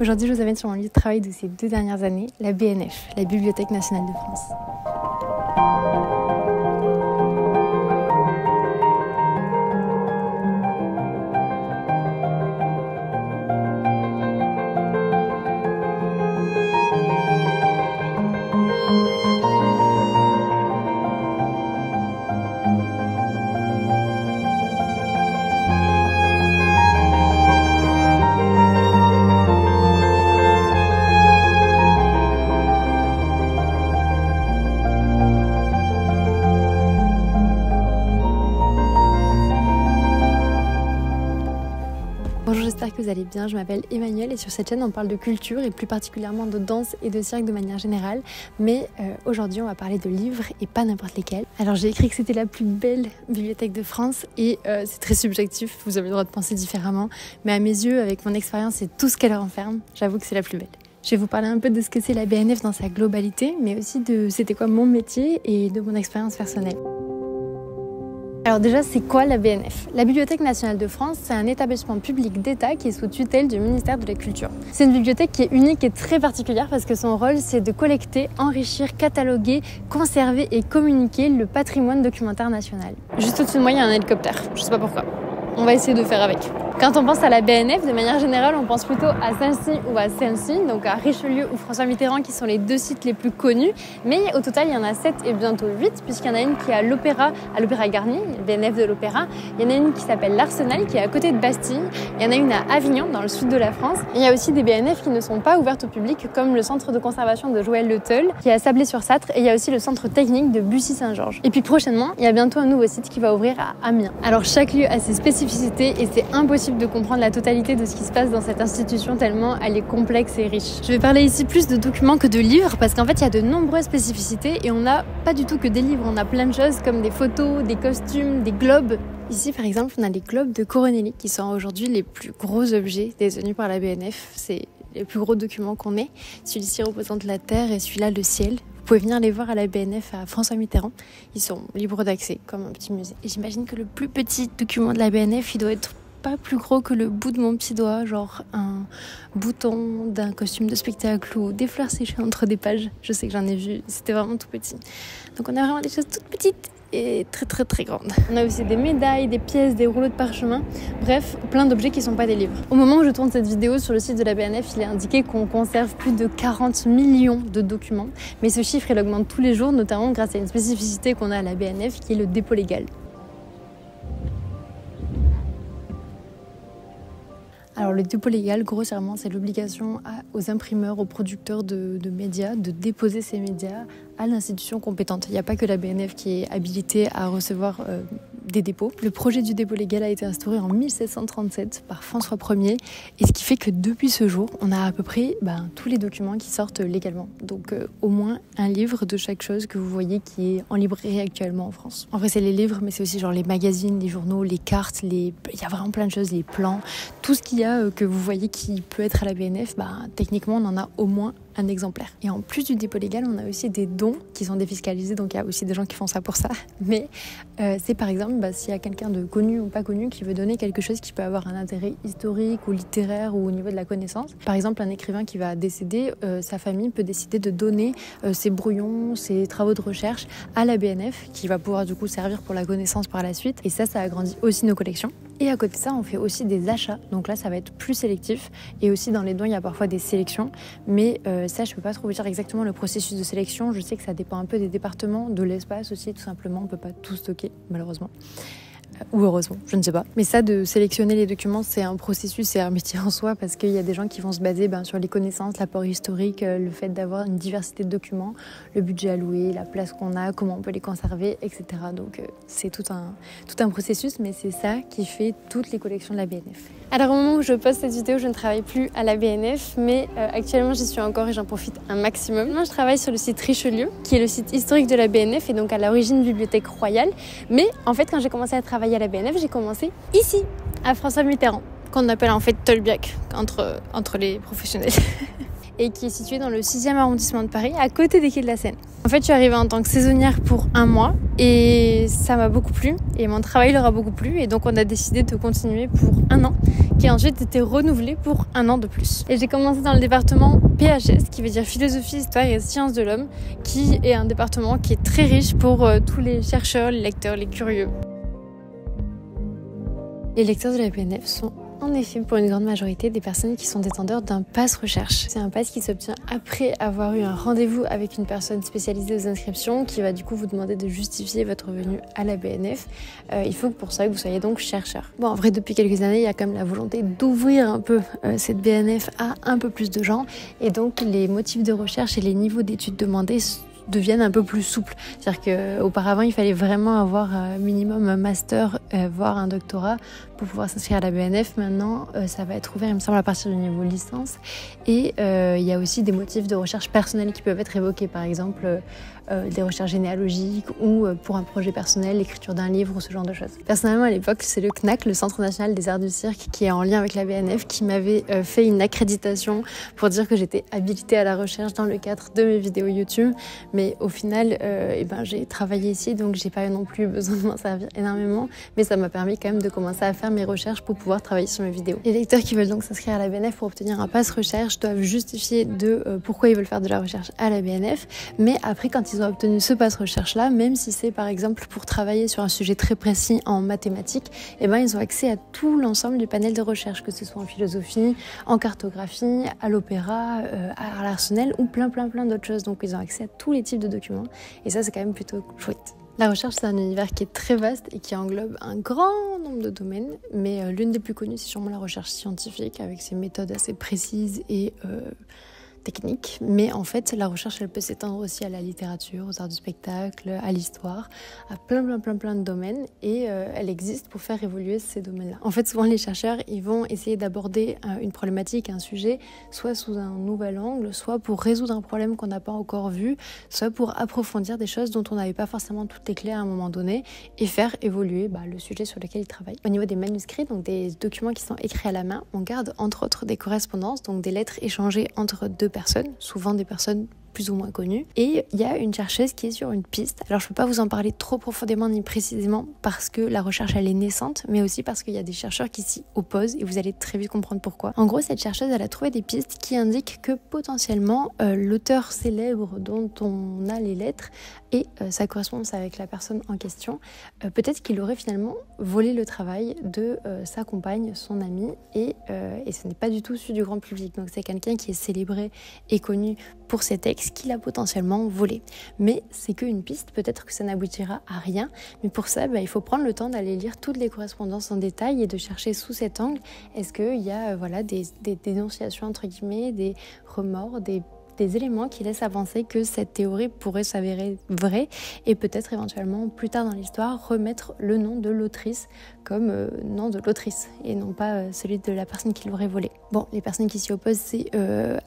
Aujourd'hui, je vous amène sur mon lieu de travail de ces 2 dernières années, la BNF, la Bibliothèque nationale de France. Bonjour, j'espère que vous allez bien, je m'appelle Emmanuelle et sur cette chaîne on parle de culture et plus particulièrement de danse et de cirque de manière générale, mais aujourd'hui on va parler de livres et pas n'importe lesquels. Alors j'ai écrit que c'était la plus belle bibliothèque de France et c'est très subjectif, vous avez le droit de penser différemment, mais à mes yeux, avec mon expérience et tout ce qu'elle renferme, j'avoue que c'est la plus belle. Je vais vous parler un peu de ce que c'est la BNF dans sa globalité, mais aussi de c'était quoi mon métier et de mon expérience personnelle. Alors déjà, c'est quoi la BNF? La Bibliothèque nationale de France, c'est un établissement public d'État qui est sous tutelle du ministère de la Culture. C'est une bibliothèque qui est unique et très particulière parce que son rôle, c'est de collecter, enrichir, cataloguer, conserver et communiquer le patrimoine documentaire national. Juste au-dessus de moi, il y a un hélicoptère. Je sais pas pourquoi. On va essayer de faire avec. Quand on pense à la BNF, de manière générale, on pense plutôt à celle-ci ou à celle-ci, donc à Richelieu ou François Mitterrand qui sont les 2 sites les plus connus. Mais au total, il y en a 7 et bientôt 8, puisqu'il y en a une qui est à l'Opéra Garnier, BNF de l'Opéra. Il y en a une qui s'appelle l'Arsenal, qui est à côté de Bastille. Il y en a une à Avignon, dans le sud de la France. Et il y a aussi des BNF qui ne sont pas ouvertes au public, comme le centre de conservation de Joël Le Teul, qui est à Sablé-sur-Sarthe. Et il y a aussi le centre technique de Bussy-Saint-Georges. Et puis prochainement, il y a bientôt un nouveau site qui va ouvrir à Amiens. Alors chaque lieu a ses spécificités et c'est impossible de comprendre la totalité de ce qui se passe dans cette institution tellement elle est complexe et riche. Je vais parler ici plus de documents que de livres parce qu'en fait il y a de nombreuses spécificités et on n'a pas du tout que des livres, on a plein de choses comme des photos, des costumes, des globes. Ici par exemple on a les globes de Coronelli qui sont aujourd'hui les plus gros objets détenus par la BNF, c'est les plus gros documents qu'on ait. Celui-ci représente la terre et celui-là le ciel. Vous pouvez venir les voir à la BNF à François Mitterrand. Ils sont libres d'accès comme un petit musée. Et j'imagine que le plus petit document de la BNF, il doit être pas plus gros que le bout de mon petit doigt, genre un bouton d'un costume de spectacle ou des fleurs séchées entre des pages. Je sais que j'en ai vu, c'était vraiment tout petit. Donc on a vraiment des choses toutes petites et très très très grandes. On a aussi des médailles, des pièces, des rouleaux de parchemin, bref, plein d'objets qui ne sont pas des livres. Au moment où je tourne cette vidéo sur le site de la BNF, il est indiqué qu'on conserve plus de 40 millions de documents, mais ce chiffre il augmente tous les jours, notamment grâce à une spécificité qu'on a à la BNF qui est le dépôt légal. Alors le dépôt légal, grossièrement, c'est l'obligation aux imprimeurs, aux producteurs de médias de déposer ces médias à l'institution compétente. Il n'y a pas que la BNF qui est habilitée à recevoir des dépôts. Le projet du dépôt légal a été instauré en 1737 par François Ier, et ce qui fait que depuis ce jour, on a à peu près tous les documents qui sortent légalement. Donc au moins un livre de chaque chose que vous voyez qui est en librairie actuellement en France. En vrai, c'est les livres, mais c'est aussi genre les magazines, les journaux, les cartes, il y a vraiment plein de choses, les plans, tout ce qu'il y a que vous voyez qui peut être à la BNF, techniquement on en a au moins un exemplaire. Et en plus du dépôt légal, on a aussi des dons qui sont défiscalisés, donc il y a aussi des gens qui font ça pour ça. Mais c'est par exemple s'il y a quelqu'un de connu ou pas connu qui veut donner quelque chose qui peut avoir un intérêt historique ou littéraire ou au niveau de la connaissance. Par exemple, un écrivain qui va décéder, sa famille peut décider de donner ses brouillons, ses travaux de recherche à la BNF, qui va pouvoir du coup servir pour la connaissance par la suite. Et ça agrandit aussi nos collections. Et à côté de ça, on fait aussi des achats, donc là ça va être plus sélectif. Et aussi dans les dons, il y a parfois des sélections, mais ça, je ne peux pas trop vous dire exactement le processus de sélection. Je sais que ça dépend un peu des départements, de l'espace aussi, tout simplement. On ne peut pas tout stocker, malheureusement. Ou heureusement, je ne sais pas. Mais ça, de sélectionner les documents, c'est un processus, c'est un métier en soi, parce qu'il y a des gens qui vont se baser sur les connaissances, l'apport historique, le fait d'avoir une diversité de documents, le budget alloué, la place qu'on a, comment on peut les conserver, etc. Donc c'est tout un processus, mais c'est ça qui fait toutes les collections de la BNF. Alors au moment où je poste cette vidéo, je ne travaille plus à la BNF, mais actuellement j'y suis encore et j'en profite un maximum. Maintenant je travaille sur le site Richelieu, qui est le site historique de la BNF et donc à l'origine bibliothèque royale. Mais en fait quand j'ai commencé à travailler à la BNF, j'ai commencé ici, à François Mitterrand, qu'on appelle en fait Tolbiac, entre les professionnels. Et qui est situé dans le 6e arrondissement de Paris, à côté des quais de la Seine. En fait, je suis arrivée en tant que saisonnière pour un mois et ça m'a beaucoup plu et mon travail leur a beaucoup plu et donc on a décidé de continuer pour un an qui a ensuite été renouvelée pour un an de plus. Et j'ai commencé dans le département PHS, qui veut dire philosophie, histoire et sciences de l'homme, qui est un département qui est très riche pour tous les chercheurs, les lecteurs, les curieux. Les lecteurs de la PNF sont en effet, pour une grande majorité, des personnes qui sont détenteurs d'un pass recherche. C'est un pass qui s'obtient après avoir eu un rendez-vous avec une personne spécialisée aux inscriptions qui va du coup vous demander de justifier votre venue à la BNF. Il faut pour ça que vous soyez donc chercheur. Bon, en vrai, depuis quelques années, il y a quand même la volonté d'ouvrir un peu cette BNF à un peu plus de gens. Et donc, les motifs de recherche et les niveaux d'études demandés deviennent un peu plus souples. C'est-à-dire qu'auparavant, il fallait vraiment avoir minimum un master, voire un doctorat pour pouvoir s'inscrire à la BNF. Maintenant, ça va être ouvert, il me semble, à partir du niveau licence. Et il y a aussi des motifs de recherche personnelle qui peuvent être évoqués. Par exemple, des recherches généalogiques ou pour un projet personnel, l'écriture d'un livre ou ce genre de choses. Personnellement, à l'époque, c'est le CNAC, le Centre National des Arts du Cirque, qui est en lien avec la BNF, qui m'avait fait une accréditation pour dire que j'étais habilitée à la recherche dans le cadre de mes vidéos YouTube. Mais au final, j'ai travaillé ici, donc j'ai pas non plus besoin de m'en servir énormément, mais ça m'a permis quand même de commencer à faire mes recherches pour pouvoir travailler sur mes vidéos. Les lecteurs qui veulent donc s'inscrire à la BNF pour obtenir un pass recherche doivent justifier de pourquoi ils veulent faire de la recherche à la BNF, mais après, quand ils ont obtenu ce pass recherche là, même si c'est par exemple pour travailler sur un sujet très précis en mathématiques, et ben ils ont accès à tout l'ensemble du panel de recherche, que ce soit en philosophie, en cartographie, à l'opéra, à l'Arsenal ou plein d'autres choses. Donc ils ont accès à tous les types de documents et ça, c'est quand même plutôt chouette. La recherche, c'est un univers qui est très vaste et qui englobe un grand nombre de domaines, mais l'une des plus connues, c'est sûrement la recherche scientifique, avec ses méthodes assez précises et techniques. Mais en fait, la recherche, elle peut s'étendre aussi à la littérature, aux arts du spectacle, à l'histoire, à plein de domaines, et elle existe pour faire évoluer ces domaines-là. En fait, souvent, les chercheurs, ils vont essayer d'aborder une problématique, un sujet, soit sous un nouvel angle, soit pour résoudre un problème qu'on n'a pas encore vu, soit pour approfondir des choses dont on n'avait pas forcément toutes les clés à un moment donné, et faire évoluer le sujet sur lequel ils travaillent. Au niveau des manuscrits, donc des documents qui sont écrits à la main, on garde entre autres des correspondances, donc des lettres échangées entre deux personnes, souvent des personnes plus ou moins connues. Et il y a une chercheuse qui est sur une piste. Alors je ne peux pas vous en parler trop profondément ni précisément parce que la recherche, elle est naissante, mais aussi parce qu'il y a des chercheurs qui s'y opposent et vous allez très vite comprendre pourquoi. En gros, cette chercheuse, elle a trouvé des pistes qui indiquent que potentiellement l'auteur célèbre dont on a les lettres et sa correspondance avec la personne en question, peut-être qu'il aurait finalement volé le travail de sa compagne, son amie, et ce n'est pas du tout su du grand public. Donc c'est quelqu'un qui est célébré et connu pour ses textes qu'il a potentiellement volé. Mais c'est qu'une piste, peut-être que ça n'aboutira à rien, mais pour ça, il faut prendre le temps d'aller lire toutes les correspondances en détail et de chercher sous cet angle, est-ce qu'il y a des dénonciations, entre guillemets, des remords, des éléments qui laissent à penser que cette théorie pourrait s'avérer vraie et peut-être éventuellement plus tard dans l'histoire remettre le nom de l'autrice comme nom de l'autrice et non pas celui de la personne qui l'aurait volé. Bon, les personnes qui s'y opposent, c'est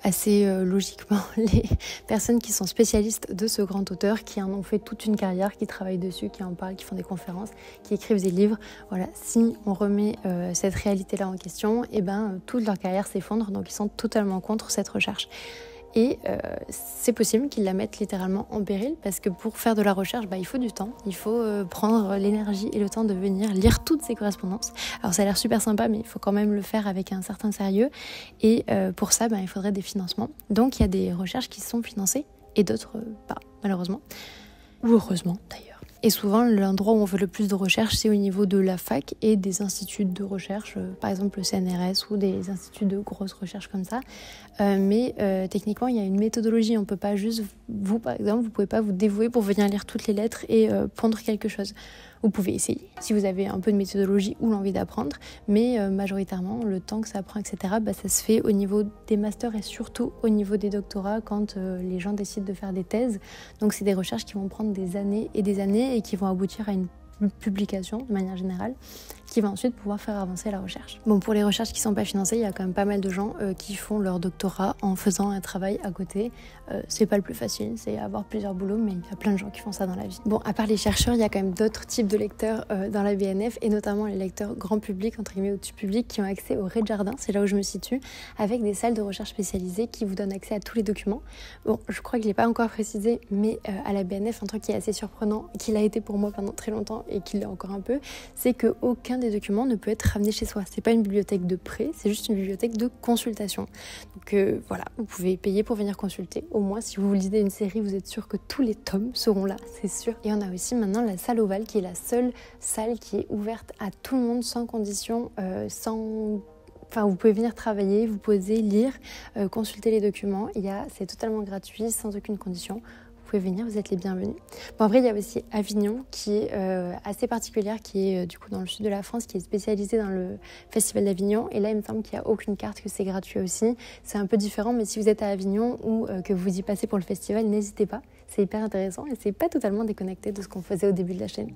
assez logiquement les personnes qui sont spécialistes de ce grand auteur, qui en ont fait toute une carrière, qui travaillent dessus, qui en parlent, qui font des conférences, qui écrivent des livres. Voilà, si on remet cette réalité-là en question, toute leur carrière s'effondre, donc ils sont totalement contre cette recherche. Et c'est possible qu'ils la mettent littéralement en péril parce que pour faire de la recherche, il faut du temps. Il faut prendre l'énergie et le temps de venir lire toutes ces correspondances. Alors ça a l'air super sympa, mais il faut quand même le faire avec un certain sérieux. Et pour ça, il faudrait des financements. Donc il y a des recherches qui sont financées et d'autres pas, malheureusement. Ou heureusement d'ailleurs. Et souvent, l'endroit où on fait le plus de recherche, c'est au niveau de la fac et des instituts de recherche, par exemple le CNRS ou des instituts de grosses recherches comme ça. Mais techniquement, il y a une méthodologie. On ne peut pas juste, vous par exemple, vous ne pouvez pas vous dévouer pour venir lire toutes les lettres et pondre quelque chose. Vous pouvez essayer, si vous avez un peu de méthodologie ou l'envie d'apprendre, mais majoritairement, le temps que ça prend, etc., ça se fait au niveau des masters et surtout au niveau des doctorats quand les gens décident de faire des thèses. Donc c'est des recherches qui vont prendre des années et qui vont aboutir à une publication de manière générale, qui va ensuite pouvoir faire avancer la recherche. Bon, pour les recherches qui ne sont pas financées, il y a quand même pas mal de gens qui font leur doctorat en faisant un travail à côté. C'est pas le plus facile, c'est avoir plusieurs boulots, mais il y a plein de gens qui font ça dans la vie. Bon, à part les chercheurs, il y a quand même d'autres types de lecteurs dans la BNF, et notamment les lecteurs grand public, entre guillemets, au-dessus public, qui ont accès au rez-de-jardin, c'est là où je me situe, avec des salles de recherche spécialisées qui vous donnent accès à tous les documents. Bon, je crois que je l'ai pas encore précisé, mais à la BNF, un truc qui est assez surprenant, qu'il a été pour moi pendant très longtemps et qu'il l'est encore un peu, c'est qu'aucun aucun des documents ne peut être ramené chez soi. C'est pas une bibliothèque de prêt, c'est juste une bibliothèque de consultation. Donc voilà, vous pouvez payer pour venir consulter. Au moins, si vous lisez une série, vous êtes sûr que tous les tomes seront là, c'est sûr. Et on a aussi maintenant la salle ovale qui est la seule salle qui est ouverte à tout le monde sans condition, Enfin, vous pouvez venir travailler, vous poser, lire, consulter les documents. C'est totalement gratuit, sans aucune condition. Vous pouvez venir, vous êtes les bienvenus. Bon, après, il y a aussi Avignon, qui est assez particulière, qui est du coup dans le sud de la France, qui est spécialisée dans le Festival d'Avignon. Et là, il me semble qu'il n'y a aucune carte, que c'est gratuit aussi. C'est un peu différent, mais si vous êtes à Avignon ou que vous y passez pour le festival, n'hésitez pas. C'est hyper intéressant et c'est pas totalement déconnecté de ce qu'on faisait au début de la chaîne.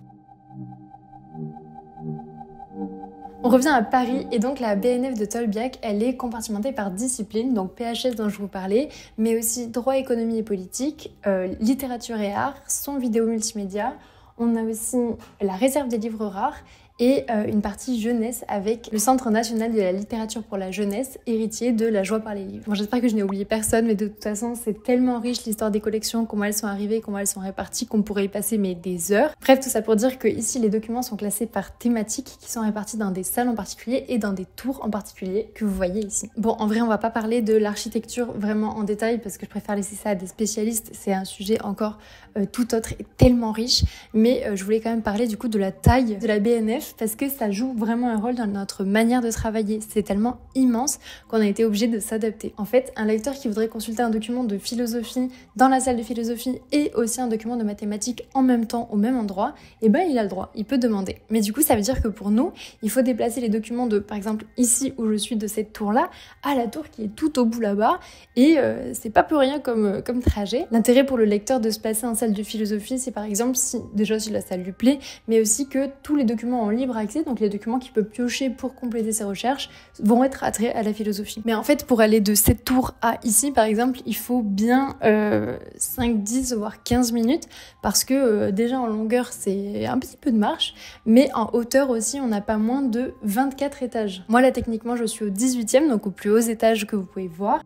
On revient à Paris et donc la BNF de Tolbiac, elle est compartimentée par discipline, donc PHS dont je vous parlais, mais aussi droit, économie et politique, littérature et art, son vidéo multimédia. On a aussi la réserve des livres rares et une partie jeunesse avec le Centre National de la Littérature pour la Jeunesse, héritier de la joie par les livres. Bon, j'espère que je n'ai oublié personne, mais de toute façon, c'est tellement riche l'histoire des collections, comment elles sont arrivées, comment elles sont réparties, qu'on pourrait y passer mais des heures. Bref, tout ça pour dire que ici, les documents sont classés par thématiques qui sont répartis dans des salles en particulier et dans des tours en particulier que vous voyez ici. Bon, en vrai, on va pas parler de l'architecture vraiment en détail parce que je préfère laisser ça à des spécialistes. C'est un sujet encore tout autre et tellement riche, mais je voulais quand même parler du coup de la taille de la BNF, parce que ça joue vraiment un rôle dans notre manière de travailler. C'est tellement immense qu'on a été obligé de s'adapter. En fait, un lecteur qui voudrait consulter un document de philosophie dans la salle de philosophie et aussi un document de mathématiques en même temps, au même endroit, eh ben il a le droit, il peut demander. Mais du coup, ça veut dire que pour nous, il faut déplacer les documents de, par exemple, ici où je suis de cette tour-là, à la tour qui est tout au bout là-bas, et c'est pas pour rien comme trajet. L'intérêt pour le lecteur de se placer en salle de philosophie, c'est par exemple, si la salle lui plaît, mais aussi que tous les documents en libre accès, donc les documents qu'il peut piocher pour compléter ses recherches, vont être attirés à la philosophie. Mais en fait, pour aller de cette tour à ici, par exemple, il faut bien 5, 10, voire 15 minutes, parce que déjà en longueur, c'est un petit peu de marche, mais en hauteur aussi, on n'a pas moins de 24 étages. Moi, là, techniquement, je suis au 18e, donc au plus haut étage que vous pouvez voir,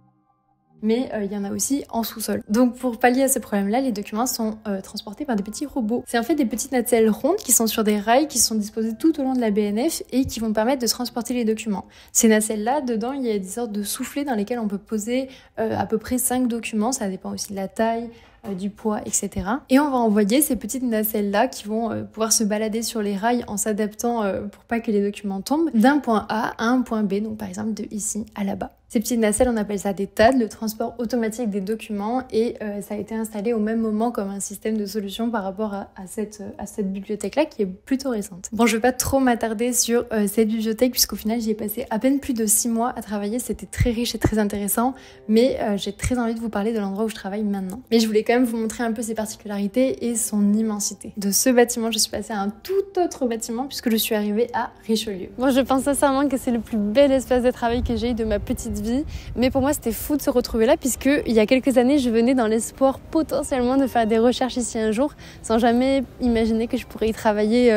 mais il y en a aussi en sous-sol. Donc pour pallier à ce problème-là, les documents sont transportés par des petits robots. C'est en fait des petites nacelles rondes qui sont sur des rails qui sont disposés tout au long de la BNF et qui vont permettre de transporter les documents. Ces nacelles-là, dedans, il y a des sortes de soufflets dans lesquels on peut poser à peu près 5 documents, ça dépend aussi de la taille, du poids, etc. Et on va envoyer ces petites nacelles-là qui vont pouvoir se balader sur les rails en s'adaptant pour pas que les documents tombent, d'un point A à un point B, donc par exemple de ici à là-bas. Ces petites nacelles, on appelle ça des TAD, le transport automatique des documents, et ça a été installé au même moment comme un système de solution par rapport à cette bibliothèque-là qui est plutôt récente. Bon, je vais pas trop m'attarder sur cette bibliothèque puisqu'au final j'y ai passé à peine plus de 6 mois à travailler, c'était très riche et très intéressant, mais j'ai très envie de vous parler de l'endroit où je travaille maintenant. Mais je voulais quand vous montrer un peu ses particularités et son immensité. De ce bâtiment, je suis passée à un tout autre bâtiment puisque je suis arrivée à Richelieu. Bon, je pense sincèrement que c'est le plus bel espace de travail que j'ai eu de ma petite vie, mais pour moi c'était fou de se retrouver là puisque il y a quelques années je venais dans l'espoir potentiellement de faire des recherches ici un jour sans jamais imaginer que je pourrais y travailler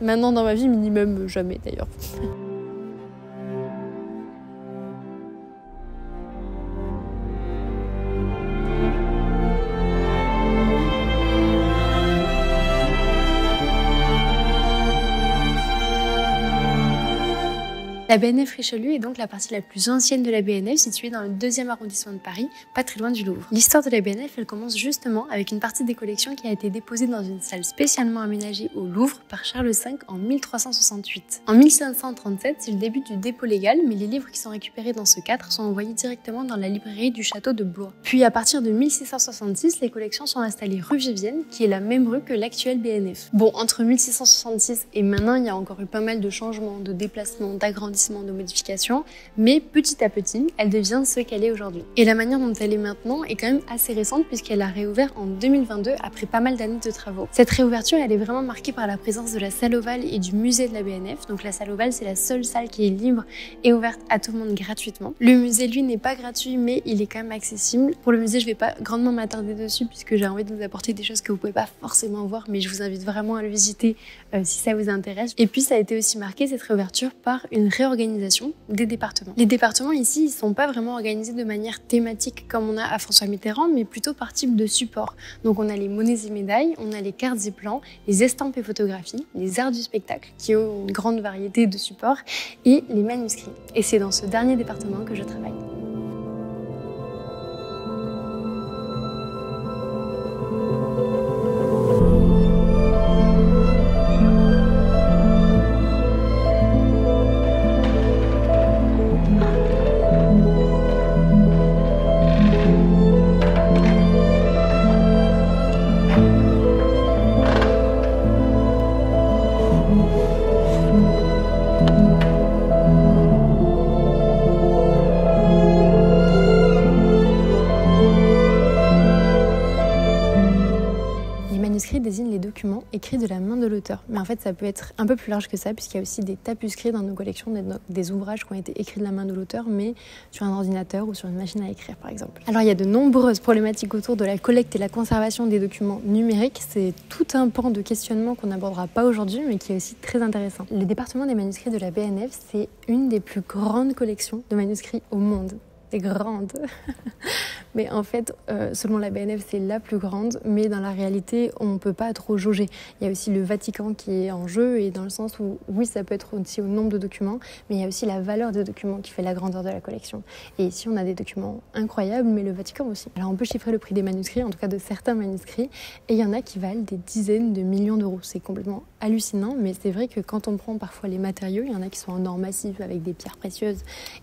maintenant dans ma vie, minimum jamais d'ailleurs. La BNF Richelieu est donc la partie la plus ancienne de la BNF, située dans le 2e arrondissement de Paris, pas très loin du Louvre. L'histoire de la BNF, elle commence justement avec une partie des collections qui a été déposée dans une salle spécialement aménagée au Louvre par Charles V en 1368. En 1537, c'est le début du dépôt légal, mais les livres qui sont récupérés dans ce cadre sont envoyés directement dans la librairie du château de Blois. Puis à partir de 1666, les collections sont installées rue Vivienne, qui est la même rue que l'actuelle BNF. Bon, entre 1666 et maintenant, il y a encore eu pas mal de changements, de déplacements, d'agrandissements, de modifications, mais petit à petit, elle devient ce qu'elle est aujourd'hui. Et la manière dont elle est maintenant est quand même assez récente puisqu'elle a réouvert en 2022 après pas mal d'années de travaux. Cette réouverture, elle est vraiment marquée par la présence de la salle ovale et du musée de la BNF. Donc la salle ovale, c'est la seule salle qui est libre et ouverte à tout le monde gratuitement. Le musée, lui, n'est pas gratuit, mais il est quand même accessible. Pour le musée, je vais pas grandement m'attarder dessus puisque j'ai envie de vous apporter des choses que vous pouvez pas forcément voir, mais je vous invite vraiment à le visiter si ça vous intéresse. Et puis, ça a été aussi marqué, cette réouverture, par une réorganisation réorganisation des départements. Les départements ici, ils ne sont pas vraiment organisés de manière thématique comme on a à François Mitterrand, mais plutôt par type de support. Donc on a les monnaies et médailles, on a les cartes et plans, les estampes et photographies, les arts du spectacle qui ont une grande variété de supports et les manuscrits. Et c'est dans ce dernier département que je travaille. Écrit de la main de l'auteur. Mais en fait, ça peut être un peu plus large que ça, puisqu'il y a aussi des tapuscrits dans nos collections, des ouvrages qui ont été écrits de la main de l'auteur, mais sur un ordinateur ou sur une machine à écrire, par exemple. Alors, il y a de nombreuses problématiques autour de la collecte et la conservation des documents numériques. C'est tout un pan de questionnement qu'on n'abordera pas aujourd'hui, mais qui est aussi très intéressant. Le département des manuscrits de la BNF, c'est une des plus grandes collections de manuscrits au monde. C'est grande. Mais en fait, selon la BNF, c'est la plus grande, mais dans la réalité, on ne peut pas trop jauger. Il y a aussi le Vatican qui est en jeu, et dans le sens où, oui, ça peut être aussi au nombre de documents, mais il y a aussi la valeur des documents qui fait la grandeur de la collection. Et ici, on a des documents incroyables, mais le Vatican aussi. Alors, on peut chiffrer le prix des manuscrits, en tout cas de certains manuscrits, et il y en a qui valent des dizaines de millions d'euros. C'est complètement hallucinant, mais c'est vrai que quand on prend parfois les matériaux, il y en a qui sont en or massif avec des pierres précieuses,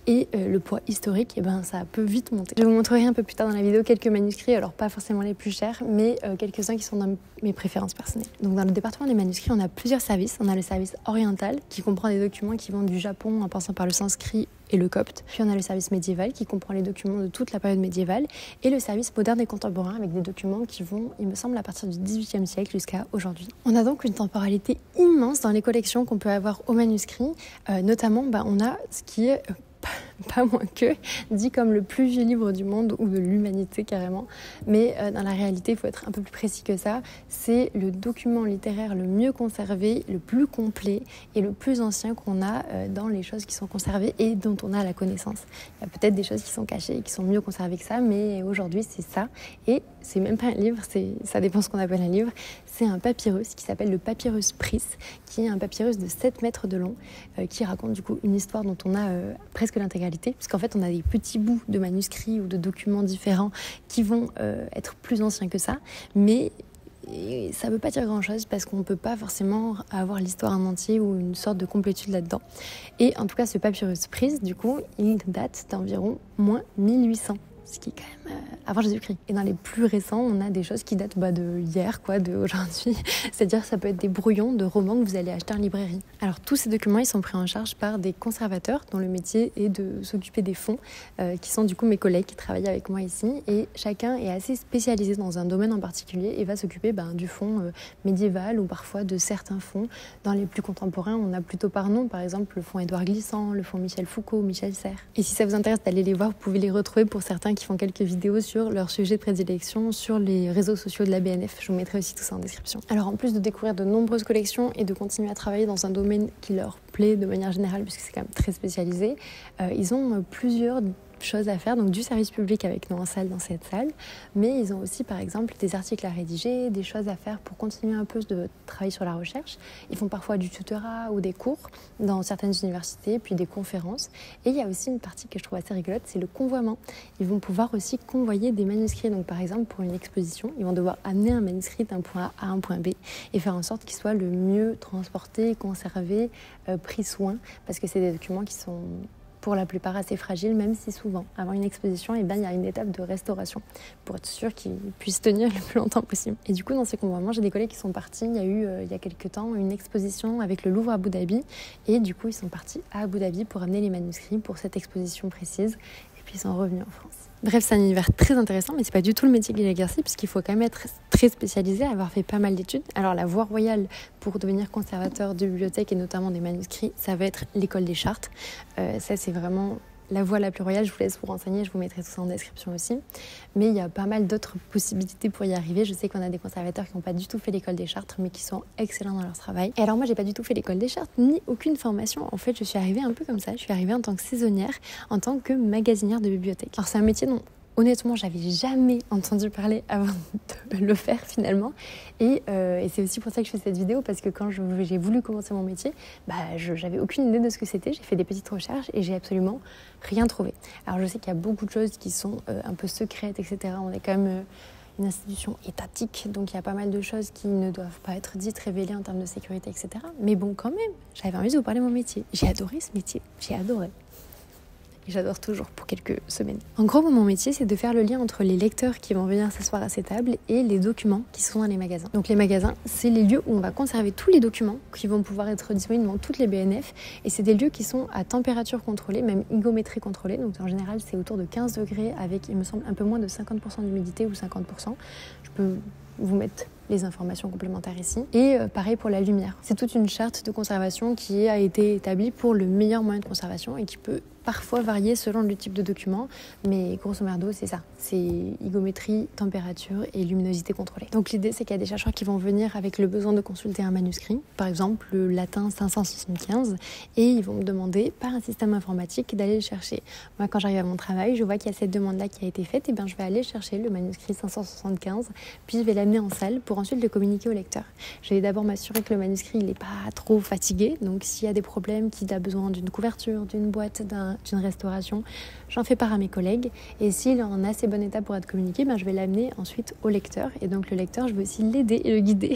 et le poids historique, eh ben, ça peut vite monter. Je vous montrerai un peu plus tard dans la vidéo quelques manuscrits, alors pas forcément les plus chers, mais quelques-uns qui sont dans mes préférences personnelles. Donc dans le département des manuscrits, on a plusieurs services. On a le service oriental qui comprend des documents qui vont du Japon en passant par le sanskrit et le copte. Puis on a le service médiéval qui comprend les documents de toute la période médiévale, et le service moderne et contemporain avec des documents qui vont, il me semble, à partir du XVIIIe siècle jusqu'à aujourd'hui. On a donc une temporalité immense dans les collections qu'on peut avoir aux manuscrits, notamment on a ce qui est pas moins que, dit comme le plus vieux livre du monde ou de l'humanité carrément. Mais dans la réalité, il faut être un peu plus précis que ça. C'est le document littéraire le mieux conservé, le plus complet et le plus ancien qu'on a dans les choses qui sont conservées et dont on a la connaissance. Il y a peut-être des choses qui sont cachées et qui sont mieux conservées que ça, mais aujourd'hui, c'est ça. Et c'est même pas un livre, ça dépend ce qu'on appelle un livre. C'est un papyrus qui s'appelle le Papyrus Pris, qui est un papyrus de 7 mètres de long, qui raconte du coup une histoire dont on a presque l'intégralité, parce qu'en fait on a des petits bouts de manuscrits ou de documents différents qui vont être plus anciens que ça, mais ça ne veut pas dire grand-chose parce qu'on ne peut pas forcément avoir l'histoire en entier ou une sorte de complétude là-dedans. Et en tout cas ce papyrus prise, du coup, il date d'environ moins 1800. Ce qui est quand même avant Jésus-Christ. Et dans les plus récents, on a des choses qui datent de hier, d'aujourd'hui. C'est-à-dire ça peut être des brouillons de romans que vous allez acheter en librairie. Alors tous ces documents, ils sont pris en charge par des conservateurs dont le métier est de s'occuper des fonds, qui sont du coup mes collègues qui travaillent avec moi ici. Et chacun est assez spécialisé dans un domaine en particulier et va s'occuper du fonds médiéval ou parfois de certains fonds. Dans les plus contemporains, on a plutôt par nom, par exemple le fonds Édouard Glissant, le fonds Michel Foucault, Michel Serres. Et si ça vous intéresse d'aller les voir, vous pouvez les retrouver pour certains qui font quelques vidéos sur leur sujet de prédilection sur les réseaux sociaux de la BNF. Je vous mettrai aussi tout ça en description. Alors en plus de découvrir de nombreuses collections et de continuer à travailler dans un domaine qui leur plaît de manière générale, puisque c'est quand même très spécialisé, ils ont plusieurs choses à faire, donc du service public avec nous en salle, dans cette salle, mais ils ont aussi par exemple des articles à rédiger, des choses à faire pour continuer un peu de travailler sur la recherche. Ils font parfois du tutorat ou des cours dans certaines universités, puis des conférences. Et il y a aussi une partie que je trouve assez rigolote, c'est le convoiement. Ils vont pouvoir aussi convoyer des manuscrits, donc par exemple pour une exposition, ils vont devoir amener un manuscrit d'un point A à un point B et faire en sorte qu'il soit le mieux transporté, conservé, pris soin, parce que c'est des documents qui sont pour la plupart assez fragile, même si souvent, avant une exposition, il y a une étape de restauration pour être sûr qu'ils puissent tenir le plus longtemps possible. Et du coup, dans ces convois, j'ai des collègues qui sont partis. Il y a eu, il y a quelques temps, une exposition avec le Louvre Abu Dhabi. Et du coup, ils sont partis à Abu Dhabi pour amener les manuscrits pour cette exposition précise. Puis ils sont revenus en France. Bref, c'est un univers très intéressant, mais c'est pas du tout le métier qu'il exerce, puisqu'il faut quand même être très spécialisé, avoir fait pas mal d'études. Alors la voie royale pour devenir conservateur de bibliothèque et notamment des manuscrits, ça va être l'école des chartes. Ça, c'est vraiment la voie la plus royale, je vous laisse vous renseigner, je vous mettrai tout ça en description aussi. Mais il y a pas mal d'autres possibilités pour y arriver. Je sais qu'on a des conservateurs qui n'ont pas du tout fait l'école des chartes, mais qui sont excellents dans leur travail. Et alors moi, j'ai pas du tout fait l'école des chartes, ni aucune formation. En fait, je suis arrivée un peu comme ça. Je suis arrivée en tant que saisonnière, en tant que magasinière de bibliothèque. Alors c'est un métier dont, honnêtement, j'avais jamais entendu parler avant de le faire finalement. Et c'est aussi pour ça que je fais cette vidéo, parce que quand j'ai voulu commencer mon métier, bah, j'avais aucune idée de ce que c'était. J'ai fait des petites recherches et j'ai absolument rien trouvé. Alors je sais qu'il y a beaucoup de choses qui sont un peu secrètes, etc. On est quand même une institution étatique, donc il y a pas mal de choses qui ne doivent pas être dites, révélées en termes de sécurité, etc. Mais bon, quand même, j'avais envie de vous parler de mon métier. J'ai adoré ce métier, j'ai adoré. J'adore toujours pour quelques semaines. En gros, mon métier, c'est de faire le lien entre les lecteurs qui vont venir s'asseoir à ces tables et les documents qui sont dans les magasins. Donc les magasins, c'est les lieux où on va conserver tous les documents qui vont pouvoir être disponibles dans toutes les BNF, et c'est des lieux qui sont à température contrôlée, même hygrométrie contrôlée. Donc en général, c'est autour de 15 degrés avec, il me semble, un peu moins de 50% d'humidité ou 50%. Je peux vous mettre les informations complémentaires ici. Et pareil pour la lumière. C'est toute une charte de conservation qui a été établie pour le meilleur moyen de conservation et qui peut parfois varier selon le type de document, mais grosso merdo, c'est ça. C'est hygrométrie, température et luminosité contrôlée. Donc l'idée, c'est qu'il y a des chercheurs qui vont venir avec le besoin de consulter un manuscrit, par exemple le latin 575, et ils vont me demander par un système informatique d'aller le chercher. Moi, quand j'arrive à mon travail, je vois qu'il y a cette demande-là qui a été faite, et bien je vais aller chercher le manuscrit 575, puis je vais l'amener en salle pour ensuite le communiquer au lecteur. Je vais d'abord m'assurer que le manuscrit n'est pas trop fatigué, donc s'il y a des problèmes, qu'il a besoin d'une couverture, d'une boîte, d'une restauration, j'en fais part à mes collègues, et s'il est en assez bon état pour être communiqué, ben je vais l'amener ensuite au lecteur, et donc le lecteur, je vais aussi l'aider et le guider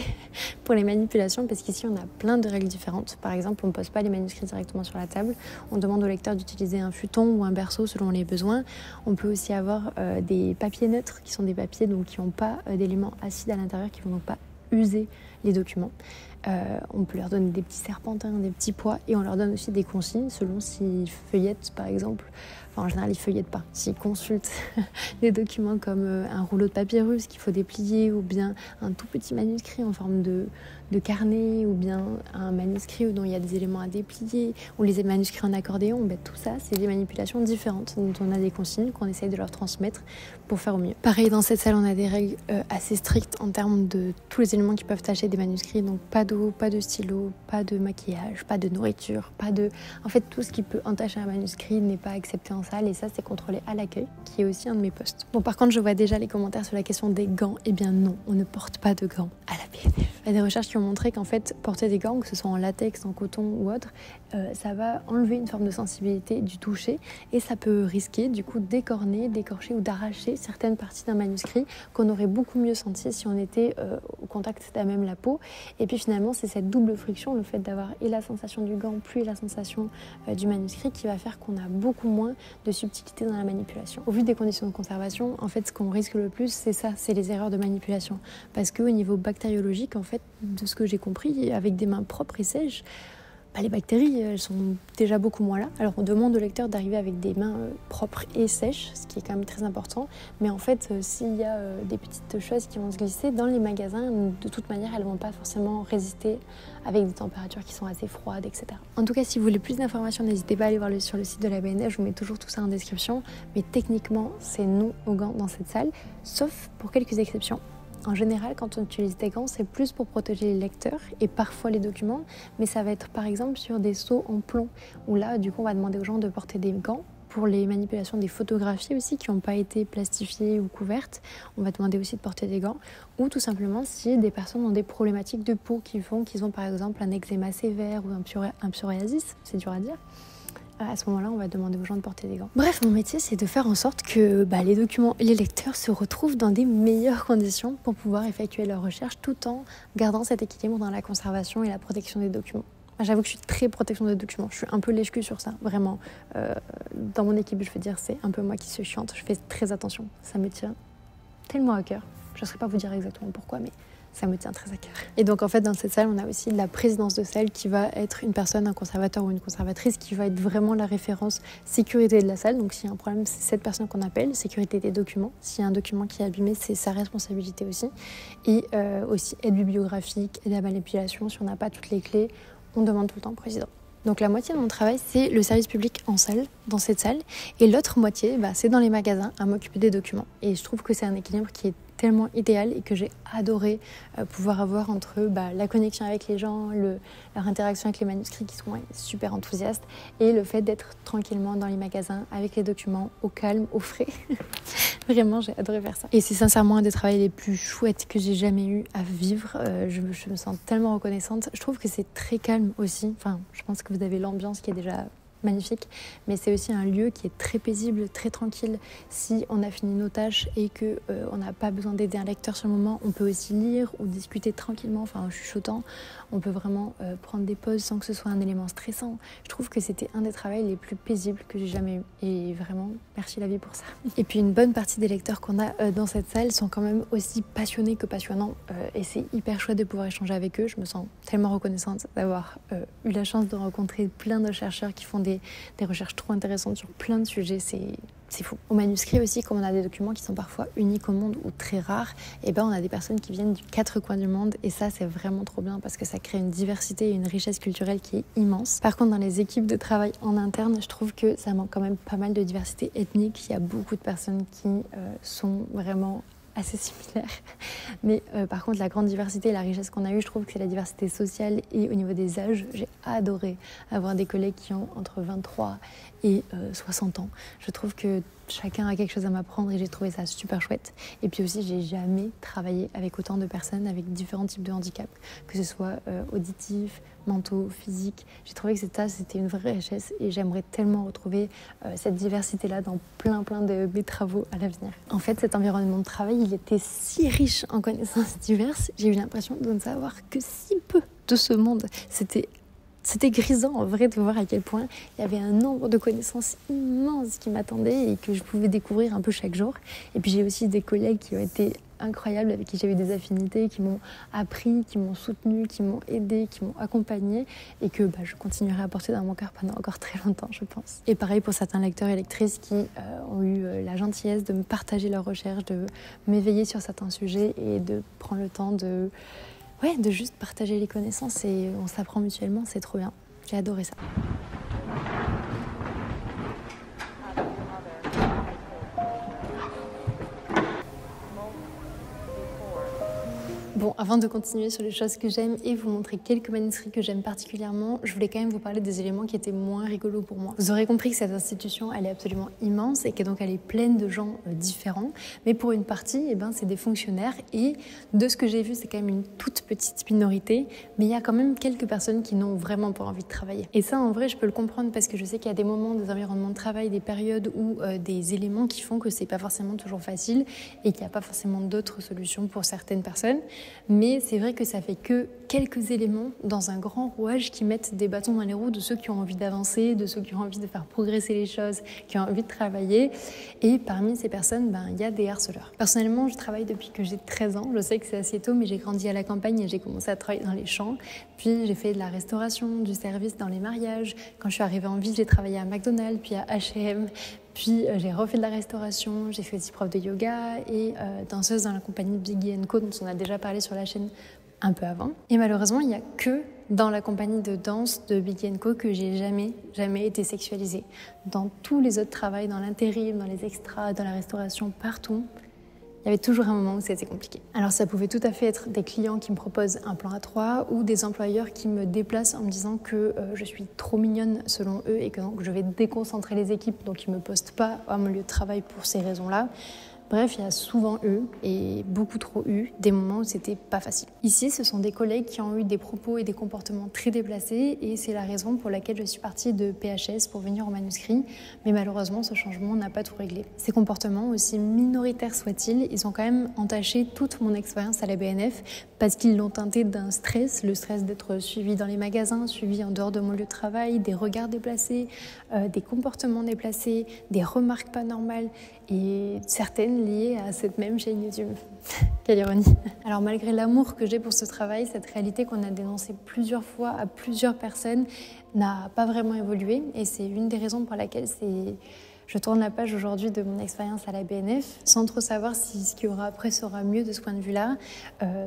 pour les manipulations, parce qu'ici on a plein de règles différentes. Par exemple, on ne pose pas les manuscrits directement sur la table, on demande au lecteur d'utiliser un futon ou un berceau selon les besoins. On peut aussi avoir des papiers neutres, qui sont des papiers donc, qui n'ont pas d'éléments acides à l'intérieur, qui vont donc pas user les documents. On peut leur donner des petits serpentins, des petits pois, et on leur donne aussi des consignes selon s'ils feuillettent, par exemple. Enfin, en général, ils ne feuillettent pas. S'ils consultent des documents comme un rouleau de papyrus qu'il faut déplier, ou bien un tout petit manuscrit en forme de carnet, ou bien un manuscrit dont il y a des éléments à déplier, ou les manuscrits en accordéon, ben, tout ça, c'est des manipulations différentes dont on a des consignes qu'on essaye de leur transmettre pour faire au mieux. Pareil, dans cette salle, on a des règles assez strictes en termes de tous les éléments qui peuvent tâcher des manuscrits, donc pas d'eau, pas de stylo, pas de maquillage, pas de nourriture, pas de... En fait, tout ce qui peut entacher un manuscrit n'est pas accepté en salle, et ça, c'est contrôlé à l'accueil, qui est aussi un de mes postes. Bon, par contre, je vois déjà les commentaires sur la question des gants. Eh bien non, on ne porte pas de gants à la BNF. Il y a des recherches qui ont montré qu'en fait, porter des gants, que ce soit en latex, en coton ou autre, ça va enlever une forme de sensibilité du toucher, et ça peut risquer du coup d'écorner, d'écorcher ou d'arracher certaines parties d'un manuscrit qu'on aurait beaucoup mieux senti si on était au contact d'à même la peau. Et puis finalement, c'est cette double friction, le fait d'avoir et la sensation du gant plus la sensation du manuscrit, qui va faire qu'on a beaucoup moins de subtilité dans la manipulation. Au vu des conditions de conservation, en fait, ce qu'on risque le plus, c'est ça, c'est les erreurs de manipulation. Parce qu'au niveau bactériologique, en fait, de ce que j'ai compris, avec des mains propres et sèches, bah, les bactéries, elles sont déjà beaucoup moins là. Alors on demande au lecteur d'arriver avec des mains propres et sèches, ce qui est quand même très important. Mais en fait, s'il y a des petites choses qui vont se glisser dans les magasins, de toute manière, elles ne vont pas forcément résister avec des températures qui sont assez froides, etc. En tout cas, si vous voulez plus d'informations, n'hésitez pas à aller voir sur le site de la BNF. Je vous mets toujours tout ça en description. Mais techniquement, c'est non aux gants dans cette salle, sauf pour quelques exceptions. En général, quand on utilise des gants, c'est plus pour protéger les lecteurs et parfois les documents, mais ça va être par exemple sur des seaux en plomb, où là, du coup, on va demander aux gens de porter des gants. Pour les manipulations des photographies aussi, qui n'ont pas été plastifiées ou couvertes, on va demander aussi de porter des gants. Ou tout simplement, si des personnes ont des problématiques de peau qui font qu'ils ont par exemple un eczéma sévère ou un psoriasis, c'est dur à dire. À ce moment-là, on va demander aux gens de porter des gants. Bref, mon métier, c'est de faire en sorte que bah, les documents et les lecteurs se retrouvent dans des meilleures conditions pour pouvoir effectuer leurs recherches, tout en gardant cet équilibre dans la conservation et la protection des documents. J'avoue que je suis très protection des documents, je suis un peu lèche-cul sur ça, vraiment. Dans mon équipe, je veux dire, c'est un peu moi qui suis chiante, je fais très attention, ça me tient tellement à cœur. Je ne saurais pas vous dire exactement pourquoi, mais... ça me tient très à cœur. Et donc en fait, dans cette salle, on a aussi la présidence de salle qui va être une personne, un conservateur ou une conservatrice, qui va être vraiment la référence sécurité de la salle. Donc s'il y a un problème, c'est cette personne qu'on appelle, sécurité des documents. S'il y a un document qui est abîmé, c'est sa responsabilité aussi. Et aussi aide bibliographique, aide à manipulation. Si on n'a pas toutes les clés, on demande tout le temps au président. Donc la moitié de mon travail, c'est le service public en salle, dans cette salle. Et l'autre moitié, c'est dans les magasins, à m'occuper des documents. Et je trouve que c'est un équilibre qui est tellement idéal et que j'ai adoré pouvoir avoir entre la connexion avec les gens, leur interaction avec les manuscrits qui sont super enthousiastes, et le fait d'être tranquillement dans les magasins avec les documents, au calme, au frais. Vraiment, j'ai adoré faire ça. Et c'est sincèrement un des travaux les plus chouettes que j'ai jamais eu à vivre. Je me sens tellement reconnaissante. Je trouve que c'est très calme aussi. Enfin, je pense que vous avez l'ambiance qui est déjà magnifique, mais c'est aussi un lieu qui est très paisible, très tranquille. Si on a fini nos tâches et que on n'a pas besoin d'aider un lecteur sur le moment, on peut aussi lire ou discuter tranquillement, en chuchotant. On peut vraiment prendre des pauses sans que ce soit un élément stressant. Je trouve que c'était un des travaux les plus paisibles que j'ai jamais eu. Et vraiment, merci la vie pour ça. Et puis une bonne partie des lecteurs qu'on a dans cette salle sont quand même aussi passionnés que passionnants. Et c'est hyper chouette de pouvoir échanger avec eux. Je me sens tellement reconnaissante d'avoir eu la chance de rencontrer plein de chercheurs qui font des recherches trop intéressantes sur plein de sujets, c'est fou. Au manuscrit aussi, comme on a des documents qui sont parfois uniques au monde ou très rares, on a des personnes qui viennent du 4 coins du monde, et ça c'est vraiment trop bien parce que ça crée une diversité et une richesse culturelle qui est immense. Par contre, dans les équipes de travail en interne, je trouve que ça manque quand même pas mal de diversité ethnique. Il y a beaucoup de personnes qui sont vraiment assez similaires, mais par contre la grande diversité et la richesse qu'on a eue, je trouve que c'est la diversité sociale et au niveau des âges. J'ai adoré avoir des collègues qui ont entre 23 et 60 ans. Je trouve que chacun a quelque chose à m'apprendre et j'ai trouvé ça super chouette. Et puis aussi, j'ai jamais travaillé avec autant de personnes avec différents types de handicaps, que ce soit auditif, mentaux, physique. J'ai trouvé que c'était une vraie richesse et j'aimerais tellement retrouver cette diversité-là dans plein de mes travaux à l'avenir. En fait, cet environnement de travail, il était si riche en connaissances diverses, j'ai eu l'impression de ne savoir que si peu de ce monde. C'était grisant en vrai de voir à quel point il y avait un nombre de connaissances immenses qui m'attendaient et que je pouvais découvrir un peu chaque jour. Et puis j'ai aussi des collègues qui ont été incroyables, avec qui j'ai eu des affinités, qui m'ont appris, qui m'ont soutenu, qui m'ont aidé, qui m'ont accompagné, et que je continuerai à porter dans mon cœur pendant encore très longtemps, je pense. Et pareil pour certains lecteurs et lectrices qui ont eu la gentillesse de me partager leurs recherches, de m'éveiller sur certains sujets et de prendre le temps de juste partager les connaissances, et on s'apprend mutuellement, c'est trop bien. J'ai adoré ça. Bon, avant de continuer sur les choses que j'aime et vous montrer quelques manuscrits que j'aime particulièrement, je voulais quand même vous parler des éléments qui étaient moins rigolos pour moi. Vous aurez compris que cette institution, elle est absolument immense et que donc elle est pleine de gens différents. Mais pour une partie, c'est des fonctionnaires, et de ce que j'ai vu, c'est quand même une toute petite minorité. Mais il y a quand même quelques personnes qui n'ont vraiment pas envie de travailler. Et ça, en vrai, je peux le comprendre parce que je sais qu'il y a des moments, des environnements de travail, des périodes ou des éléments qui font que c'est pas forcément toujours facile et qu'il n'y a pas forcément d'autres solutions pour certaines personnes. Mais c'est vrai que ça fait que quelques éléments dans un grand rouage qui mettent des bâtons dans les roues de ceux qui ont envie d'avancer, de ceux qui ont envie de faire progresser les choses, qui ont envie de travailler. Et parmi ces personnes, il y a des harceleurs. Personnellement, je travaille depuis que j'ai 13 ans. Je sais que c'est assez tôt, mais j'ai grandi à la campagne et j'ai commencé à travailler dans les champs. Puis j'ai fait de la restauration, du service dans les mariages. Quand je suis arrivée en ville, j'ai travaillé à McDonald's, puis à H&M. Puis j'ai refait de la restauration, j'ai fait aussi prof de yoga et danseuse dans la compagnie Biggie Co, dont on a déjà parlé sur la chaîne un peu avant. Et malheureusement, il n'y a que dans la compagnie de danse de Biggie Co que j'ai jamais été sexualisée. Dans tous les autres travails, dans l'intérim, dans les extras, dans la restauration, partout, il y avait toujours un moment où c'était compliqué. Alors ça pouvait tout à fait être des clients qui me proposent un plan à 3 ou des employeurs qui me déplacent en me disant que je suis trop mignonne selon eux et que donc je vais déconcentrer les équipes, donc ils ne me postent pas à mon lieu de travail pour ces raisons-là. Bref, il y a souvent eu, et beaucoup trop eu, des moments où c'était pas facile. Ici, ce sont des collègues qui ont eu des propos et des comportements très déplacés, et c'est la raison pour laquelle je suis partie de PHS pour venir au manuscrit, mais malheureusement, ce changement n'a pas tout réglé. Ces comportements, aussi minoritaires soient-ils, ils ont quand même entaché toute mon expérience à la BNF, parce qu'ils l'ont teintée d'un stress, le stress d'être suivi dans les magasins, suivi en dehors de mon lieu de travail, des regards déplacés, des comportements déplacés, des remarques pas normales, et certaines liées à cette même chaîne YouTube. Quelle ironie. Alors malgré l'amour que j'ai pour ce travail, cette réalité qu'on a dénoncée plusieurs fois à plusieurs personnes n'a pas vraiment évolué, et c'est une des raisons pour laquelle je tourne la page aujourd'hui de mon expérience à la BNF, sans trop savoir si ce qu'il y aura après sera mieux de ce point de vue-là,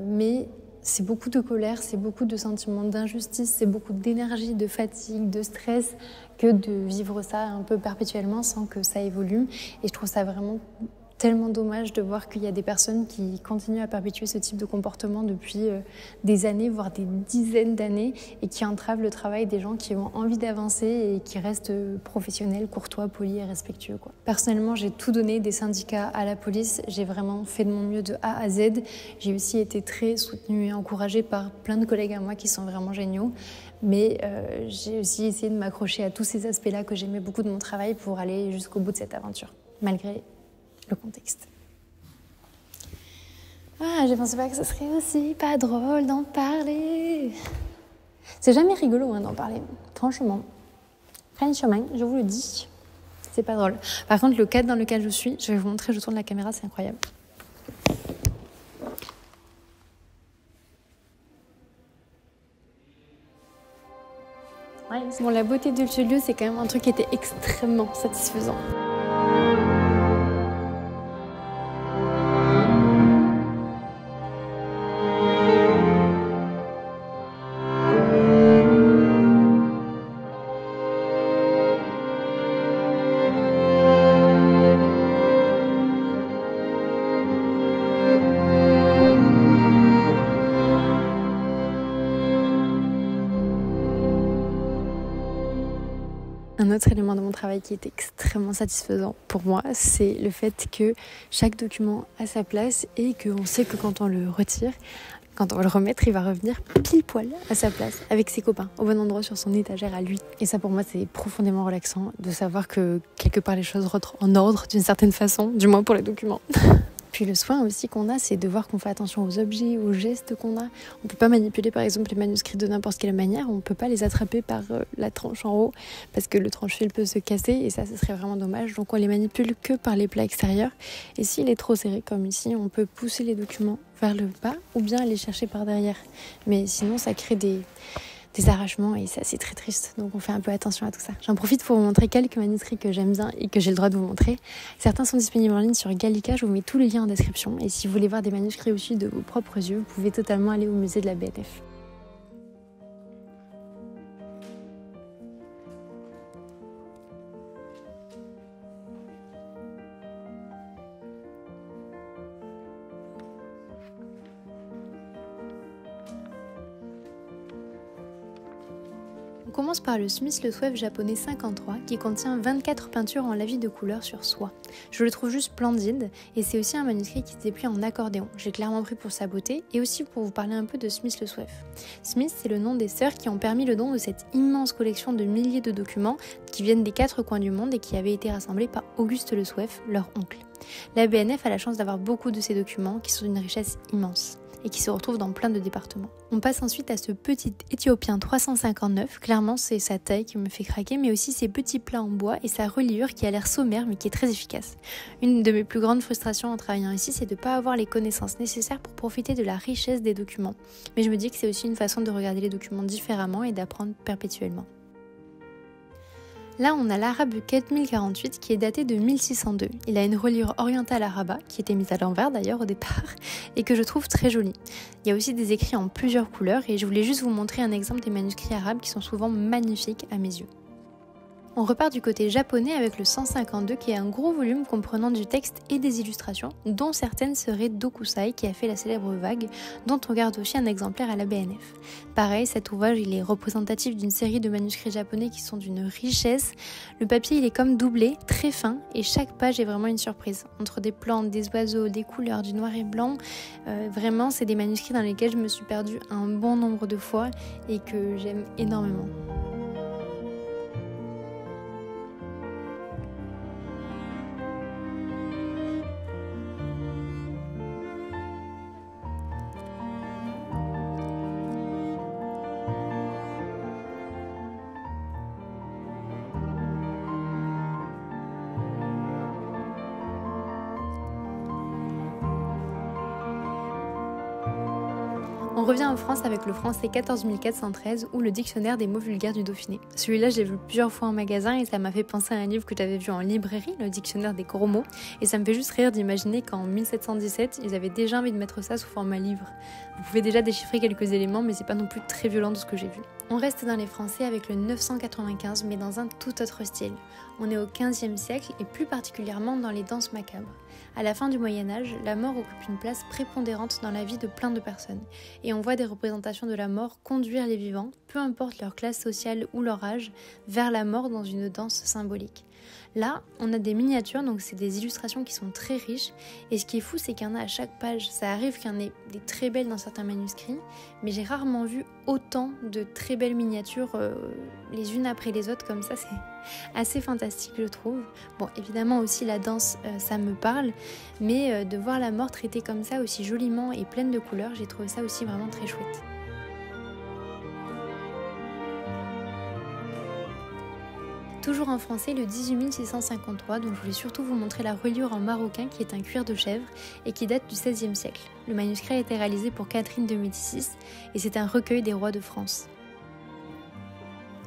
mais c'est beaucoup de colère, c'est beaucoup de sentiments d'injustice, c'est beaucoup d'énergie, de fatigue, de stress, que de vivre ça un peu perpétuellement sans que ça évolue. Et je trouve ça vraiment tellement dommage de voir qu'il y a des personnes qui continuent à perpétuer ce type de comportement depuis des années, voire des dizaines d'années, et qui entravent le travail des gens qui ont envie d'avancer et qui restent professionnels, courtois, polis et respectueux, quoi. Personnellement, j'ai tout donné des syndicats à la police. J'ai vraiment fait de mon mieux de A à Z. J'ai aussi été très soutenue et encouragée par plein de collègues à moi qui sont vraiment géniaux. Mais j'ai aussi essayé de m'accrocher à tous ces aspects-là que j'aimais beaucoup de mon travail pour aller jusqu'au bout de cette aventure, malgré le contexte. Ah, je pensais pas que ce serait aussi pas drôle d'en parler. C'est jamais rigolo hein, d'en parler, franchement. Frenchman, je vous le dis, c'est pas drôle. Par contre, le cadre dans lequel je suis, je vais vous montrer, je tourne la caméra, c'est incroyable. Ouais, bon, la beauté de ce lieu, c'est quand même un truc qui était extrêmement satisfaisant. Un autre élément de mon travail qui est extrêmement satisfaisant pour moi, c'est le fait que chaque document a sa place et qu'on sait que quand on le retire, quand on va le remettre, il va revenir pile poil à sa place, avec ses copains, au bon endroit sur son étagère à lui. Et ça pour moi c'est profondément relaxant de savoir que quelque part les choses rentrent en ordre d'une certaine façon, du moins pour les documents. Puis le soin aussi qu'on a, c'est de voir qu'on fait attention aux objets, aux gestes qu'on a. On ne peut pas manipuler par exemple les manuscrits de n'importe quelle manière, on ne peut pas les attraper par la tranche en haut parce que le tranche-fil peut se casser et ça, ce serait vraiment dommage. Donc on les manipule que par les plats extérieurs et s'il est trop serré comme ici, on peut pousser les documents vers le bas ou bien les chercher par derrière. Mais sinon ça crée des arrachements et ça c'est très triste, donc on fait un peu attention à tout ça. J'en profite pour vous montrer quelques manuscrits que j'aime bien et que j'ai le droit de vous montrer. Certains sont disponibles en ligne sur Gallica, je vous mets tous les liens en description et si vous voulez voir des manuscrits aussi de vos propres yeux, vous pouvez totalement aller au musée de la BNF. On commence par le Smith Le Souef japonais 53 qui contient 24 peintures en lavis de couleur sur soie. Je le trouve juste splendide et c'est aussi un manuscrit qui se déplie en accordéon. J'ai clairement pris pour sa beauté et aussi pour vous parler un peu de Smith Le Souef. Smith, c'est le nom des sœurs qui ont permis le don de cette immense collection de milliers de documents qui viennent des quatre coins du monde et qui avaient été rassemblés par Auguste Le Souef, leur oncle. La BNF a la chance d'avoir beaucoup de ces documents qui sont d'une richesse immense et qui se retrouvent dans plein de départements. On passe ensuite à ce petit Éthiopien 359. Clairement, c'est sa taille qui me fait craquer, mais aussi ses petits plats en bois et sa reliure qui a l'air sommaire, mais qui est très efficace. Une de mes plus grandes frustrations en travaillant ici, c'est de ne pas avoir les connaissances nécessaires pour profiter de la richesse des documents. Mais je me dis que c'est aussi une façon de regarder les documents différemment et d'apprendre perpétuellement. Là, on a l'arabe 4048 qui est daté de 1602. Il a une reliure orientale arabe qui était mise à l'envers d'ailleurs au départ et que je trouve très jolie. Il y a aussi des écrits en plusieurs couleurs et je voulais juste vous montrer un exemple des manuscrits arabes qui sont souvent magnifiques à mes yeux. On repart du côté japonais avec le 152 qui est un gros volume comprenant du texte et des illustrations, dont certaines seraient d'Hokusai qui a fait la célèbre vague, dont on garde aussi un exemplaire à la BNF. Pareil, cet ouvrage il est représentatif d'une série de manuscrits japonais qui sont d'une richesse. Le papier il est comme doublé, très fin, et chaque page est vraiment une surprise. Entre des plantes, des oiseaux, des couleurs, du noir et blanc, vraiment c'est des manuscrits dans lesquels je me suis perdue un bon nombre de fois et que j'aime énormément. On revient en France avec le français 14413 ou le dictionnaire des mots vulgaires du Dauphiné. Celui-là, je l'ai vu plusieurs fois en magasin et ça m'a fait penser à un livre que j'avais vu en librairie, le dictionnaire des gros mots, et ça me fait juste rire d'imaginer qu'en 1717, ils avaient déjà envie de mettre ça sous format livre. Vous pouvez déjà déchiffrer quelques éléments, mais c'est pas non plus très violent de ce que j'ai vu. On reste dans les Français avec le 995, mais dans un tout autre style. On est au 15e siècle et plus particulièrement dans les danses macabres. À la fin du Moyen-Âge, la mort occupe une place prépondérante dans la vie de plein de personnes, et on voit des représentations de la mort conduire les vivants, peu importe leur classe sociale ou leur âge, vers la mort dans une danse symbolique. Là, on a des miniatures, donc c'est des illustrations qui sont très riches, et ce qui est fou, c'est qu'il y en a à chaque page. Ça arrive qu'il y en ait des très belles dans certains manuscrits, mais j'ai rarement vu autant de très belles miniatures les unes après les autres, comme ça, c'est assez fantastique, je trouve. Bon, évidemment aussi la danse, ça me parle, mais de voir la mort traitée comme ça, aussi joliment et pleine de couleurs, j'ai trouvé ça aussi vraiment très chouette. Toujours en français, le 18653, dont je voulais surtout vous montrer la reliure en marocain qui est un cuir de chèvre et qui date du XVIe siècle. Le manuscrit a été réalisé pour Catherine de Médicis et c'est un recueil des rois de France.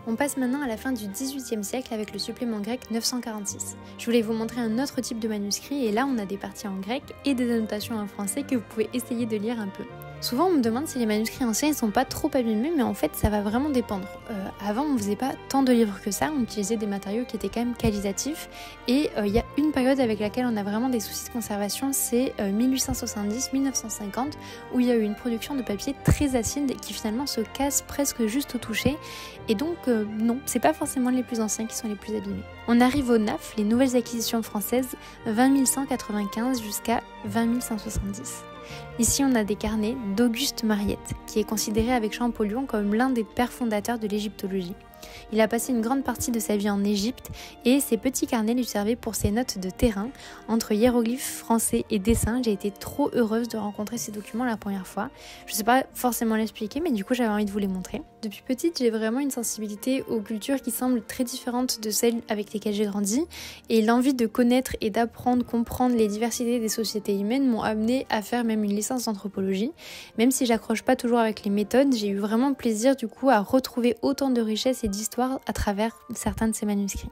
On passe maintenant à la fin du XVIIIe siècle avec le supplément grec 946. Je voulais vous montrer un autre type de manuscrit et là on a des parties en grec et des annotations en français que vous pouvez essayer de lire un peu. Souvent on me demande si les manuscrits anciens ne sont pas trop abîmés, mais en fait ça va vraiment dépendre. Avant on ne faisait pas tant de livres que ça, on utilisait des matériaux qui étaient quand même qualitatifs et il y a une période avec laquelle on a vraiment des soucis de conservation, c'est 1870-1950 où il y a eu une production de papier très acide qui finalement se casse presque juste au toucher et donc non, c'est pas forcément les plus anciens qui sont les plus abîmés. On arrive au NAF, les nouvelles acquisitions françaises, 20 195 jusqu'à 20 170. Ici, on a des carnets d'Auguste Mariette, qui est considéré avec Champollion comme l'un des pères fondateurs de l'égyptologie. Il a passé une grande partie de sa vie en Égypte et ses petits carnets lui servaient pour ses notes de terrain. Entre hiéroglyphes français et dessins, j'ai été trop heureuse de rencontrer ces documents la première fois. Je ne sais pas forcément l'expliquer, mais du coup j'avais envie de vous les montrer. Depuis petite, j'ai vraiment une sensibilité aux cultures qui semble très différente de celles avec lesquelles j'ai grandi et l'envie de connaître et d'apprendre, comprendre les diversités des sociétés humaines m'ont amenée à faire même une licence d'anthropologie. Même si j'accroche pas toujours avec les méthodes, j'ai eu vraiment plaisir du coup à retrouver autant de richesses et d'histoire à travers certains de ces manuscrits.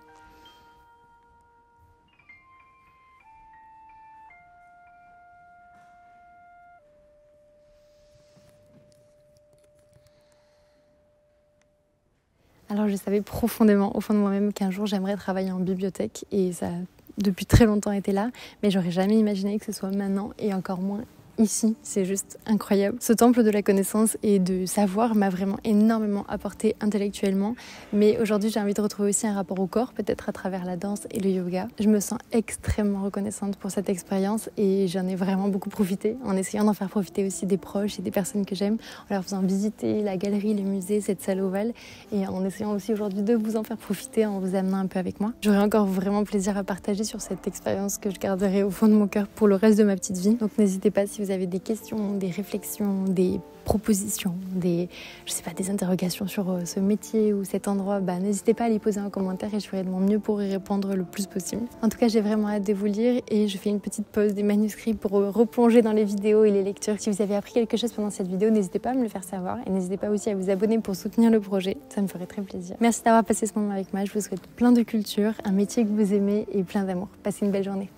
Alors je savais profondément au fond de moi-même qu'un jour j'aimerais travailler en bibliothèque et ça a depuis très longtemps été là, mais j'aurais jamais imaginé que ce soit maintenant et encore moins ici, c'est juste incroyable. Ce temple de la connaissance et de savoir m'a vraiment énormément apporté intellectuellement, mais aujourd'hui j'ai envie de retrouver aussi un rapport au corps, peut-être à travers la danse et le yoga. Je me sens extrêmement reconnaissante pour cette expérience et j'en ai vraiment beaucoup profité, en essayant d'en faire profiter aussi des proches et des personnes que j'aime, en leur faisant visiter la galerie, le musée, cette salle ovale, et en essayant aussi aujourd'hui de vous en faire profiter en vous amenant un peu avec moi. J'aurai encore vraiment plaisir à partager sur cette expérience que je garderai au fond de mon cœur pour le reste de ma petite vie, donc n'hésitez pas si vous avez des questions, des réflexions, des propositions, des interrogations sur ce métier ou cet endroit, n'hésitez pas à les poser en commentaire et je ferai de mon mieux pour y répondre le plus possible. En tout cas, j'ai vraiment hâte de vous lire et je fais une petite pause des manuscrits pour replonger dans les vidéos et les lectures. Si vous avez appris quelque chose pendant cette vidéo, n'hésitez pas à me le faire savoir et n'hésitez pas aussi à vous abonner pour soutenir le projet, ça me ferait très plaisir. Merci d'avoir passé ce moment avec moi, je vous souhaite plein de culture, un métier que vous aimez et plein d'amour. Passez une belle journée.